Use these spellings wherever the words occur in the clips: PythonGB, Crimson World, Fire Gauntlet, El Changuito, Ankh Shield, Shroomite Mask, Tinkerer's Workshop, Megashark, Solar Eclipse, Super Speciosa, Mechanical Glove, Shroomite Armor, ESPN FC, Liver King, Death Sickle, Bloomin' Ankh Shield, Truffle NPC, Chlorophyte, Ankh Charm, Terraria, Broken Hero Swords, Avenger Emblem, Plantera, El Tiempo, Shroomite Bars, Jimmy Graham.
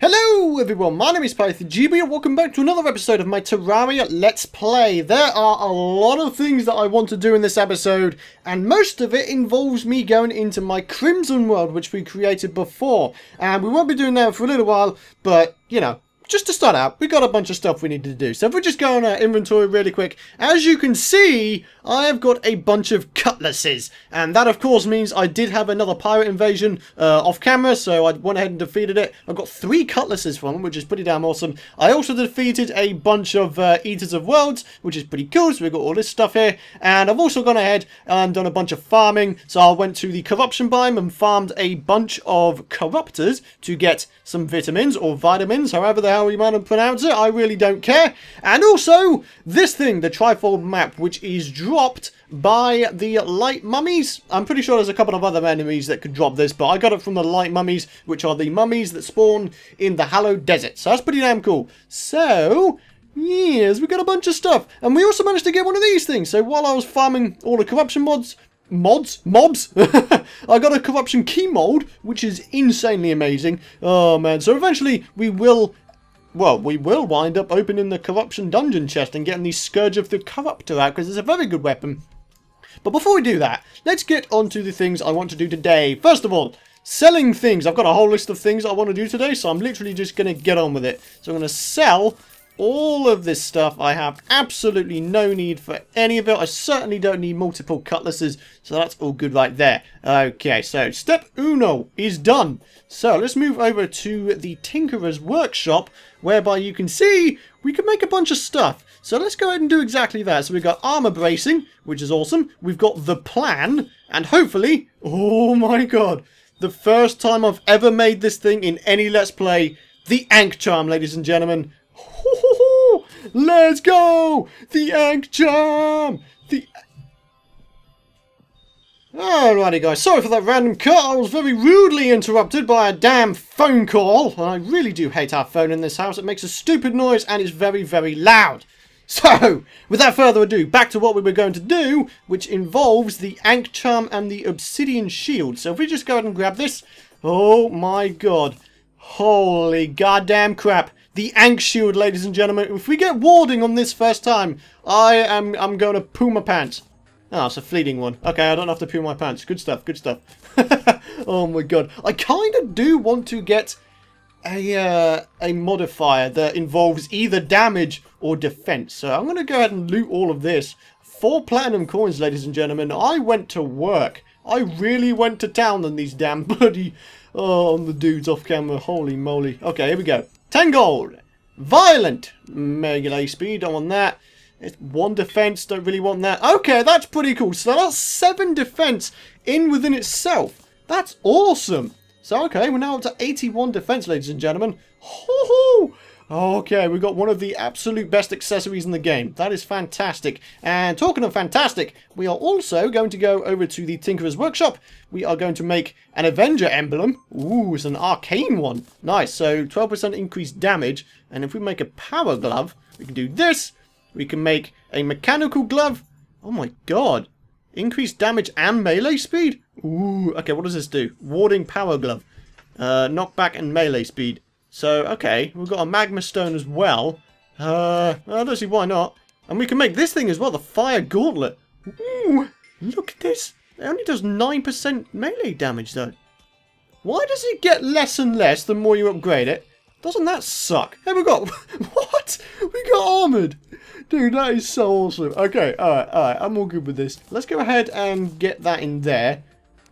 Hello everyone, my name is PythonGB and welcome back to another episode of my Terraria Let's Play. There are a lot of things that I want to do in this episode, and most of it involves me going into my Crimson World, which we created before. And we won't be doing that for a little while, but, you know, just to start out, we got a bunch of stuff we needed to do. So if we just go on our inventory really quick, as you can see, I have got a bunch of cutlasses. And that, of course, means I did have another pirate invasion off camera, so I went ahead and defeated it. I've got 3 cutlasses from them, which is pretty damn awesome. I also defeated a bunch of Eaters of Worlds, which is pretty cool, so we've got all this stuff here. And I've also gone ahead and done a bunch of farming. So I went to the Corruption Biome and farmed a bunch of Corruptors to get some vitamins, or vitamins, however they how you might pronounce it, I really don't care. And also, this thing, the Trifold map, which is dropped by the Light Mummies. I'm pretty sure there's a couple of other enemies that could drop this, but I got it from the Light Mummies, which are the mummies that spawn in the Hallowed Desert. So that's pretty damn cool. So, yes, we got a bunch of stuff. And we also managed to get one of these things. So while I was farming all the corruption mobs I got a corruption key mold, which is insanely amazing. Oh man, so eventually we will wind up opening the Corruption Dungeon chest and getting the Scourge of the Corruptor out, because it's a very good weapon. But before we do that, let's get on to the things I want to do today. First of all, selling things. I've got a whole list of things I want to do today, so I'm literally just going to get on with it. So I'm going to sell all of this stuff. I have absolutely no need for any of it. I certainly don't need multiple cutlasses, so that's all good right there. Okay, so step uno is done. So let's move over to the Tinkerer's Workshop, whereby you can see we can make a bunch of stuff. So let's go ahead and do exactly that. So we've got armor bracing, which is awesome. We've got the plan, and hopefully, oh my god, the first time I've ever made this thing in any Let's Play, the Ankh Charm, ladies and gentlemen. Let's go! The Ankh Charm! Alrighty guys, sorry for that random cut. I was very rudely interrupted by a damn phone call. And I really do hate our phone in this house. It makes a stupid noise and it's very, very loud. So, without further ado, back to what we were going to do, which involves the Ankh Charm and the Obsidian Shield. So if we just go ahead and grab this. Oh my god. Holy goddamn crap. The Ankh Shield, ladies and gentlemen. If we get warding on this first time, I'm going to poo my pants. Oh, it's a fleeting one. Okay, I don't have to poo my pants. Good stuff, good stuff. Oh my god. I kind of do want to get a modifier that involves either damage or defense. So I'm going to go ahead and loot all of this. 4 platinum coins, ladies and gentlemen. I went to work. I really went to town on these damn bloody... Oh, on the dudes off camera. Holy moly. Okay, here we go. 10 gold. Violent. Melee speed. Don't want that. It's 1 defense. Don't really want that. Okay, that's pretty cool. So that's 7 defense in within itself. That's awesome. So, okay, we're now up to 81 defense, ladies and gentlemen. Hoo-hoo! Okay, we got one of the absolute best accessories in the game. That is fantastic. And talking of fantastic, we are also going to go over to the Tinkerer's Workshop. We are going to make an Avenger Emblem. Ooh, it's an arcane one. Nice, so 12% increased damage. And if we make a Power Glove, we can do this. We can make a Mechanical Glove. Oh my god. Increased damage and melee speed? Ooh, okay, what does this do? Warding Power Glove. Knockback and melee speed. So, okay, we've got a Magma Stone as well. I don't see why not. And we can make this thing as well, the Fire Gauntlet. Ooh, look at this. It only does 9% melee damage, though. Why does it get less and less the more you upgrade it? Doesn't that suck? Hey, we got... What? We got armored. Dude, that is so awesome. Okay, alright, I'm all good with this. Let's go ahead and get that in there.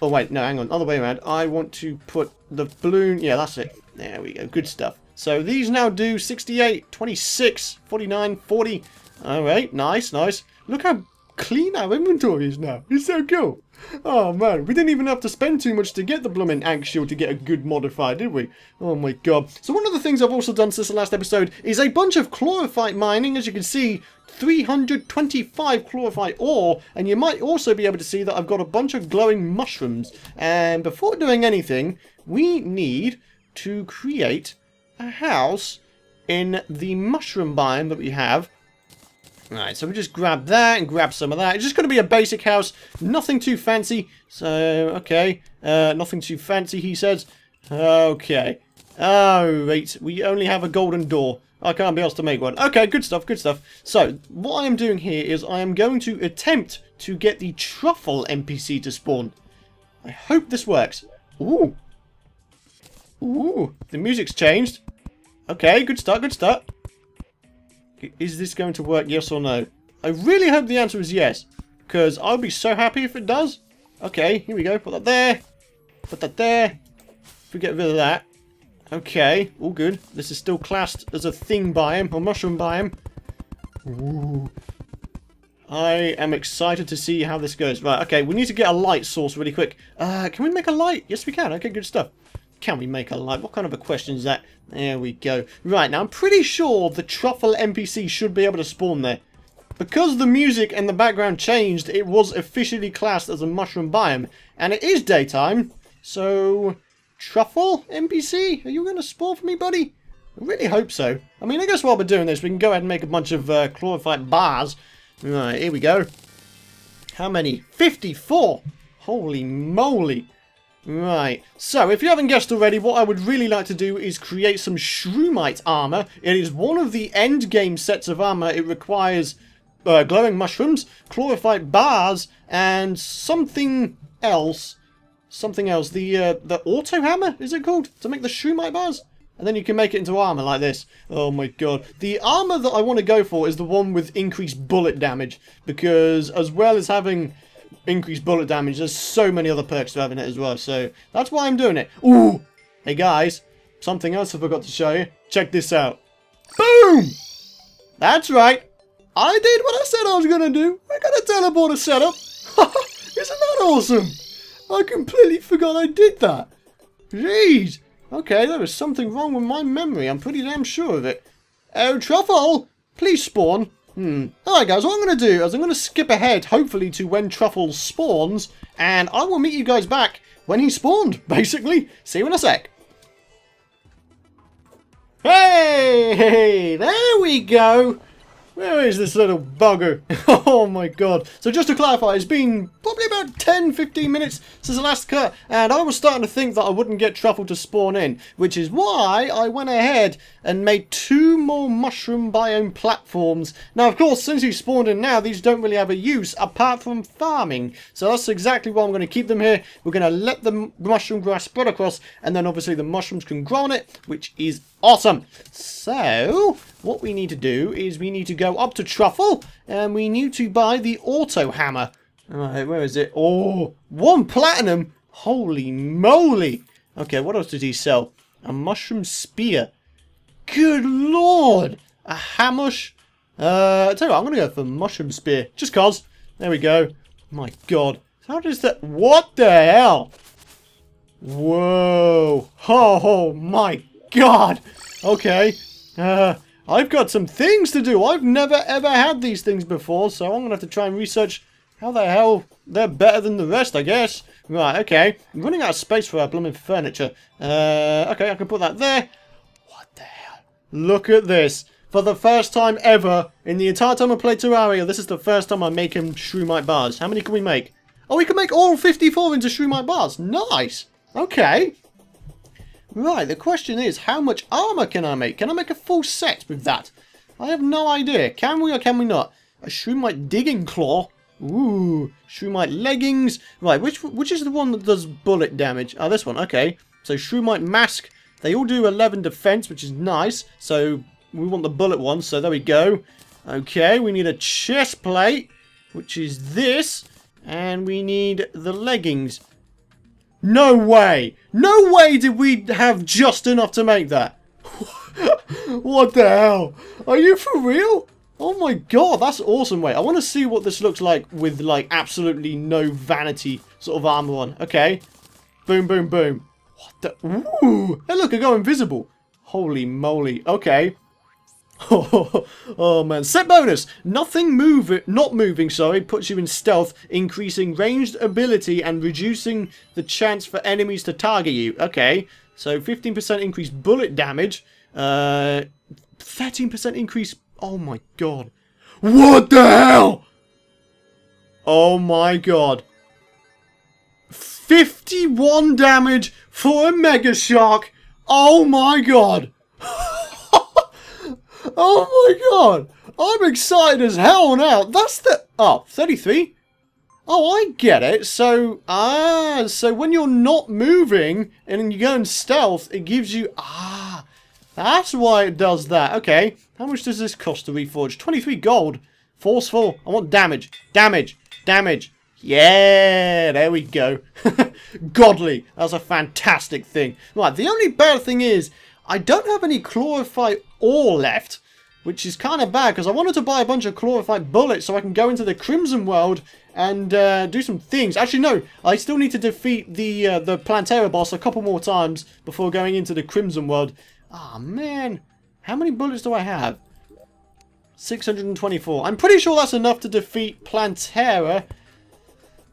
Oh, wait, no, hang on. Other way around. I want to put the balloon... Yeah, that's it. There we go. Good stuff. So these now do 68, 26, 49, 40. Alright, nice, nice. Look how clean our inventory is now. It's so cool. Oh, man. We didn't even have to spend too much to get the Bloomin' Ankh Shield to get a good modifier, did we? Oh, my God. So one of the things I've also done since the last episode is a bunch of chlorophyte mining. As you can see, 325 chlorophyte ore. And you might also be able to see that I've got a bunch of glowing mushrooms. And before doing anything, we need... to create a house in the mushroom biome that we have. Alright, so we just grab that and grab some of that. It's just going to be a basic house. Nothing too fancy. So, okay. Nothing too fancy, he says. Okay. Alright, we only have a golden door. I can't be asked to make one. Okay, good stuff, good stuff. So, what I am doing here is I am going to attempt to get the Truffle NPC to spawn. I hope this works. Ooh. Ooh, the music's changed. Okay, good start, good start. Is this going to work, yes or no? I really hope the answer is yes, because I'll be so happy if it does. Okay, here we go. Put that there. Put that there. If we get rid of that. Okay, all good. This is still classed as a thing biome, or mushroom biome. Ooh. I am excited to see how this goes. Right, okay, we need to get a light source really quick. Can we make a light? Yes, we can. Okay, good stuff. Can we make a light? What kind of a question is that? There we go. Right, now I'm pretty sure the Truffle NPC should be able to spawn there. Because the music and the background changed, it was officially classed as a mushroom biome. And it is daytime. So, Truffle NPC, are you going to spawn for me, buddy? I really hope so. I mean, I guess while we're doing this, we can go ahead and make a bunch of Shroomite Bars. Right, here we go. How many? 54! Holy moly! Right, so if you haven't guessed already, what I would really like to do is create some Shroomite Armor. It is one of the end game sets of armor. It requires glowing mushrooms, Shroomite Bars, and something else. Something else. The auto hammer, is it called? To make the Shroomite Bars? And then you can make it into armor like this. Oh my god. The armor that I want to go for is the one with increased bullet damage. Because as well as having increased bullet damage, there's so many other perks to having it as well, so that's why I'm doing it. Ooh! Hey guys, something else I forgot to show you. Check this out. Boom! That's right. I did what I said I was gonna do. I got a teleporter setup. Isn't that awesome? I completely forgot I did that. Jeez. Okay, there was something wrong with my memory. I'm pretty damn sure of it. Oh, Truffle! Please spawn. Alright guys, what I'm going to do is I'm going to skip ahead, hopefully, to when Truffle spawns, and I will meet you guys back when he spawned, basically. See you in a sec. Hey! There we go! Where is this little bugger? Oh my god. So just to clarify, it's been probably about 10-15 minutes since the last cut, and I was starting to think that I wouldn't get Truffle to spawn in, which is why I went ahead and made two more mushroom biome platforms. Now of course, since he spawned in now, these don't really have a use apart from farming, so that's exactly why I'm going to keep them here. We're going to let the mushroom grass spread across, and then obviously the mushrooms can grow on it, which is awesome. So what we need to do is we need to go up to Truffle and we need to buy the auto hammer. Alright, where is it? Oh, 1 platinum. Holy moly. Okay, what else did he sell? A mushroom spear. Good lord. A hamush. I tell you what, I'm gonna go for mushroom spear just cause. There we go. My god, how does that? What the hell? Whoa. Oh my god. Okay. I've got some things to do. I've never ever had these things before, so I'm going to have to try and research how the hell they're better than the rest, I guess. Right, okay. I'm running out of space for our blooming furniture. Okay, I can put that there. What the hell? Look at this. For the first time ever, in the entire time I played Terraria, this is the first time I'm making Shroomite Bars. How many can we make? Oh, we can make all 54 into Shroomite Bars. Nice. Okay. Right, the question is, how much armor can I make? Can I make a full set with that? I have no idea. Can we or can we not? A Shroomite digging claw. Ooh, Shroomite leggings. Right, which is the one that does bullet damage? Oh, this one, okay. So Shroomite mask. They all do 11 defense, which is nice. So we want the bullet one, so there we go. Okay, we need a chest plate, which is this. And we need the leggings. No way! No way did we have just enough to make that! What the hell? Are you for real? Oh my god, that's awesome. Wait, I want to see what this looks like with, like, absolutely no vanity sort of armor on. Okay. Boom, boom, boom. What the... Ooh! Hey look, I go invisible. Holy moly. Okay. Oh man. Set bonus. Not moving, puts you in stealth, increasing ranged ability and reducing the chance for enemies to target you. Okay, so 15% increased bullet damage, 13% increase. Oh my god. What the hell? Oh my god. 51 damage for a Megashark. Oh my god. Oh my god. I'm excited as hell now. That's the... Oh, 33? Oh, I get it. So, so when you're not moving and you go in stealth, it gives you... Ah, that's why it does that. Okay, how much does this cost to reforge? 23 gold. Forceful. I want damage. Damage. Damage. Yeah, there we go. Godly. That's a fantastic thing. Right, the only bad thing is I don't have any Glorify Ore left, which is kind of bad because I wanted to buy a bunch of Glorified Bullets so I can go into the Crimson World and do some things. Actually, no, I still need to defeat the Plantera boss a couple more times before going into the Crimson World. Ah, man. How many bullets do I have? 624. I'm pretty sure that's enough to defeat Plantera.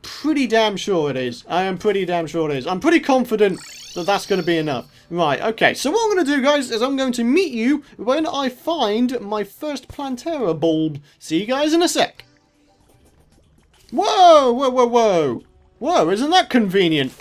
Pretty damn sure it is. I am pretty damn sure it is. I'm pretty confident that that's going to be enough. Right, okay. So what I'm going to do, guys, is I'm going to meet you when I find my first Plantera bulb. See you guys in a sec. Whoa, whoa, whoa, whoa. Whoa, isn't that convenient?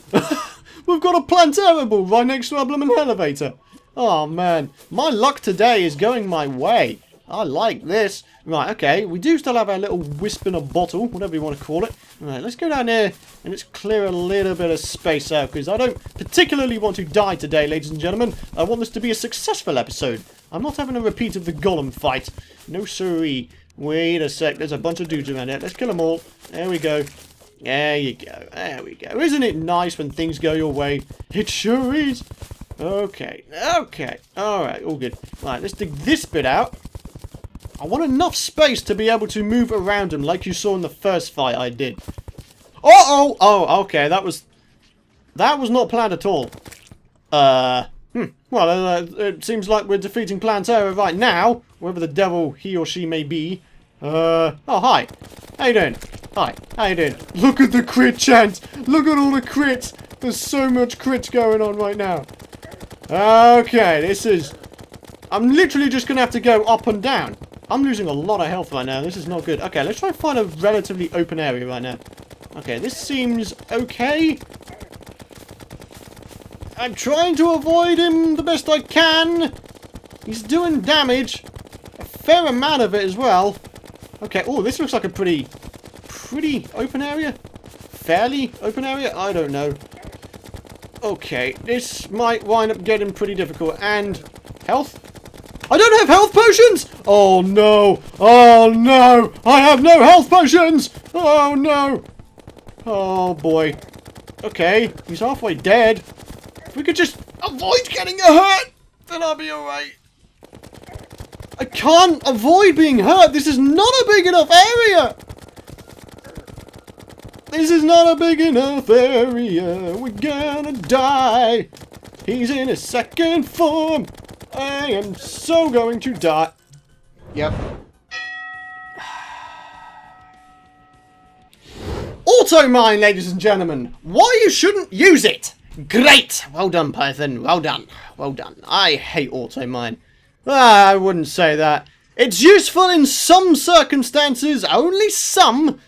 We've got a Plantera bulb right next to our blooming elevator. Oh, man. My luck today is going my way. I like this. Right, okay. We do still have our little wisp in a bottle, whatever you want to call it. Right, let's go down here and let's clear a little bit of space out because I don't particularly want to die today, ladies and gentlemen. I want this to be a successful episode. I'm not having a repeat of the golem fight. No siree. Wait a sec. There's a bunch of dudes around here. Let's kill them all. There we go. There you go. There we go. Isn't it nice when things go your way? It sure is. Okay. Okay. All right. All good. Right, let's dig this bit out. I want enough space to be able to move around him like you saw in the first fight I did. Uh-oh! Oh, okay, that was not planned at all. Well, it seems like we're defeating Plantera right now, wherever the devil he or she may be. Oh, hi. How you doing? Hi. How you doing? Look at the crit chance! Look at all the crits! There's so much crits going on right now. Okay, this is... I'm literally just going to have to go up and down. I'm losing a lot of health right now. This is not good. Okay, let's try and find a relatively open area right now. Okay, this seems okay. I'm trying to avoid him the best I can. He's doing damage. A fair amount of it as well. Okay, oh, this looks like a pretty open area. Fairly open area? I don't know. Okay, this might wind up getting pretty difficult. And health? I don't have health potions! Oh no! Oh no! I have no health potions! Oh no! Oh boy. Okay, he's halfway dead. If we could just avoid getting hurt, then I'll be alright. I can't avoid being hurt! This is not a big enough area! This is not a big enough area. We're gonna die. He's in his second form. I am so going to die. Yep. Auto-mine, ladies and gentlemen. Why you shouldn't use it. Great. Well done, Python. Well done. Well done. I hate auto-mine. I wouldn't say that. It's useful in some circumstances, only some.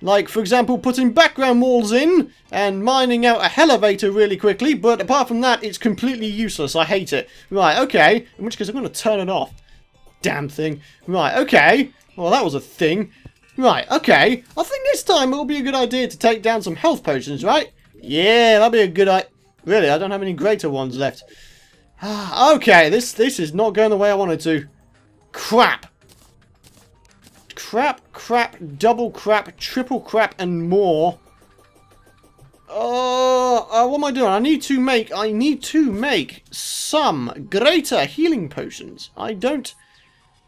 Like, for example, putting background walls in and mining out a elevator really quickly. But apart from that, it's completely useless. I hate it. Right, okay. In which case, I'm going to turn it off. Damn thing. Right, okay. Well, that was a thing. Right, okay. I think this time it'll be a good idea to take down some health potions, right? Yeah, that'll be a good idea. Really, I don't have any greater ones left. Okay, this is not going the way I wanted to. Crap. Crap, crap, double crap, triple crap, and more. What am I doing? I need to make some greater healing potions. I don't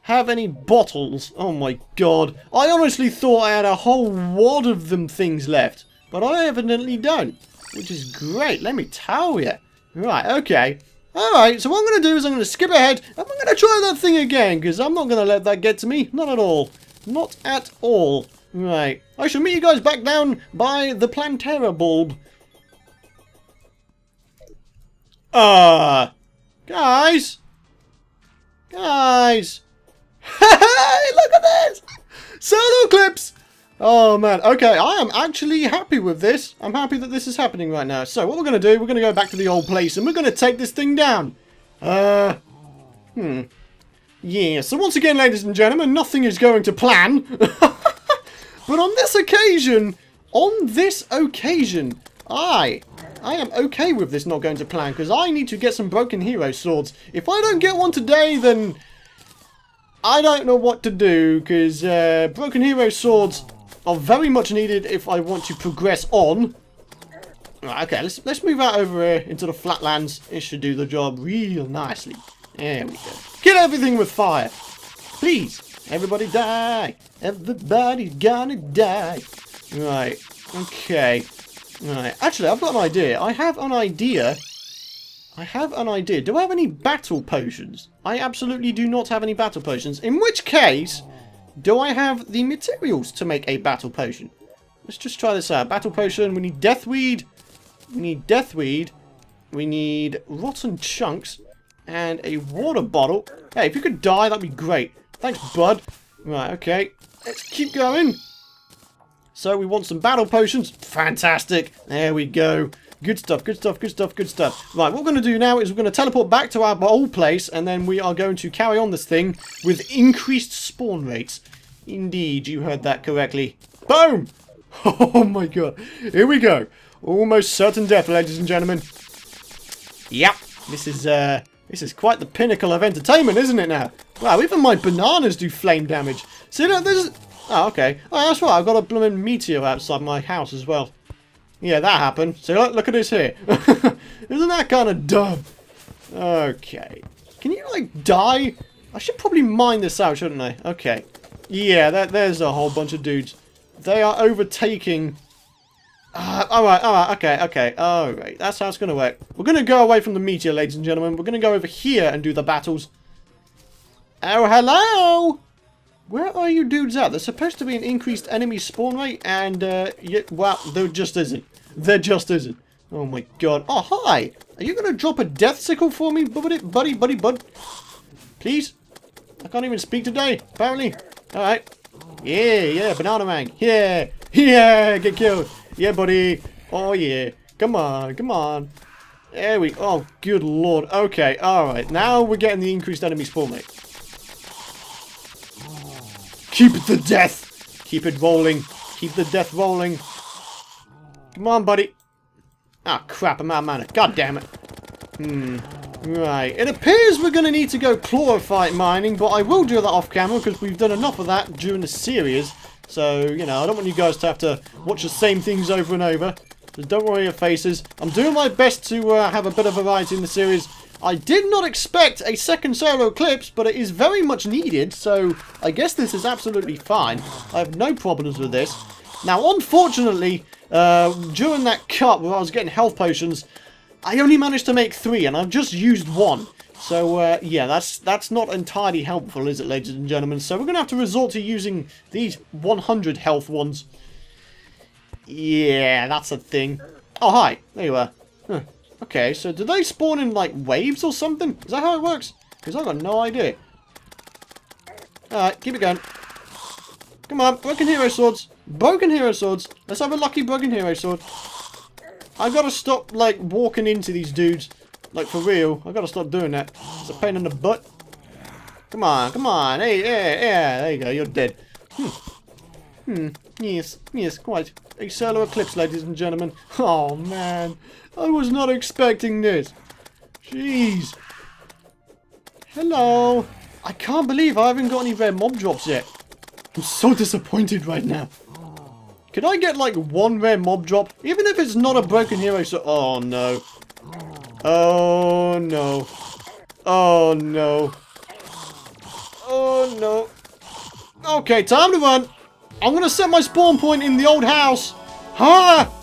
have any bottles. Oh my god. I honestly thought I had a whole wad of them things left, but I evidently don't, which is great. Let me tell you. Right, okay. Alright, so what I'm going to do is I'm going to skip ahead, and I'm going to try that thing again, because I'm not going to let that get to me. Not at all. Not at all. Right. I shall meet you guys back down by the Plantera bulb. Guys! Guys! Look at this! Solar Eclipse! Oh man, okay, I am actually happy with this. I'm happy that this is happening right now. So what we're going to do, we're going to go back to the old place and we're going to take this thing down. Yeah, so once again, ladies and gentlemen, nothing is going to plan. But on this occasion, I am okay with this not going to plan, because I need to get some Broken Hero Swords. If I don't get one today, then I don't know what to do, because Broken Hero Swords are very much needed if I want to progress on. Right, okay, let's move out over here into the flatlands. It should do the job real nicely. There we go. Kill everything with fire. Please. Everybody die. Everybody's gonna die. Right. Okay. Right. Actually, I've got an idea. I have an idea. Do I have any battle potions? I absolutely do not have any battle potions. In which case, do I have the materials to make a battle potion? Let's just try this out. Battle potion. We need deathweed. We need deathweed. We need rotten chunks. And a water bottle. Hey, if you could die, that'd be great. Thanks, bud. Right, okay. Let's keep going. So we want some battle potions. Fantastic. There we go. Good stuff, good stuff, good stuff, good stuff. Right, what we're going to do now is we're going to teleport back to our old place, and then we are going to carry on this thing with increased spawn rates. Indeed, you heard that correctly. Boom! Oh my god. Here we go. Almost certain death, ladies and gentlemen. Yep. This is quite the pinnacle of entertainment, isn't it now? Wow, even my bananas do flame damage. See, look, there's... Oh, okay. Oh, that's right, I've got a blooming meteor outside my house as well. Yeah, that happened. So look at this here. Isn't that kind of dumb? Okay. Can you, like, die? I should probably mine this out, shouldn't I? Okay. Yeah, there's a whole bunch of dudes. They are overtaking... Alright, that's how it's going to work. We're going to go away from the meteor, ladies and gentlemen. We're going to go over here and do the battles. Oh, hello! Where are you dudes at? There's supposed to be an increased enemy spawn rate, and, well, there just isn't. There just isn't. Oh my god. Oh, hi! Are you going to drop a Death Sickle for me, buddy? Please? I can't even speak today, apparently. Alright. Yeah, banana man. Yeah, get killed. Yeah, buddy. Oh, yeah. Come on. There we go. Oh, good lord. Okay, alright. Now we're getting the increased enemy spawn rate. Keep the death. Keep it rolling. Keep the death rolling. Come on, buddy. Ah, oh, crap. I'm out of mana. God damn it. Right. It appears we're going to need to go chlorophyte mining, but I will do that off camera because we've done enough of that during the series. So, you know, I don't want you guys to have to watch the same things over and over. So don't worry your faces. I'm doing my best to have a bit of variety in the series. I did not expect a second Solar Eclipse, but it is very much needed. So I guess this is absolutely fine. I have no problems with this. Now, unfortunately, during that cut where I was getting health potions, I only managed to make 3 and I've just used 1. So, yeah, that's not entirely helpful, is it, ladies and gentlemen? So we're going to have to resort to using these 100 health ones. Yeah, that's a thing. Oh, hi. There you are. Huh. Okay, so do they spawn in, like, waves or something? Is that how it works? Because I've got no idea. Alright, keep it going. Come on, Broken Hero Swords. Broken Hero Swords. Let's have a lucky Broken Hero Sword. I've got to stop, like, walking into these dudes. Like, for real, I've got to stop doing that. It's a pain in the butt. Come on. Hey, yeah, there you go, you're dead. Yes, quite. A solar eclipse, ladies and gentlemen. Oh, man. I was not expecting this. Jeez. Hello. I can't believe I haven't got any rare mob drops yet. I'm so disappointed right now. Could I get, like, 1 rare mob drop? Even if it's not a Broken Hero, so... Oh, no. Oh no. Okay, time to run. I'm gonna set my spawn point in the old house. Ha!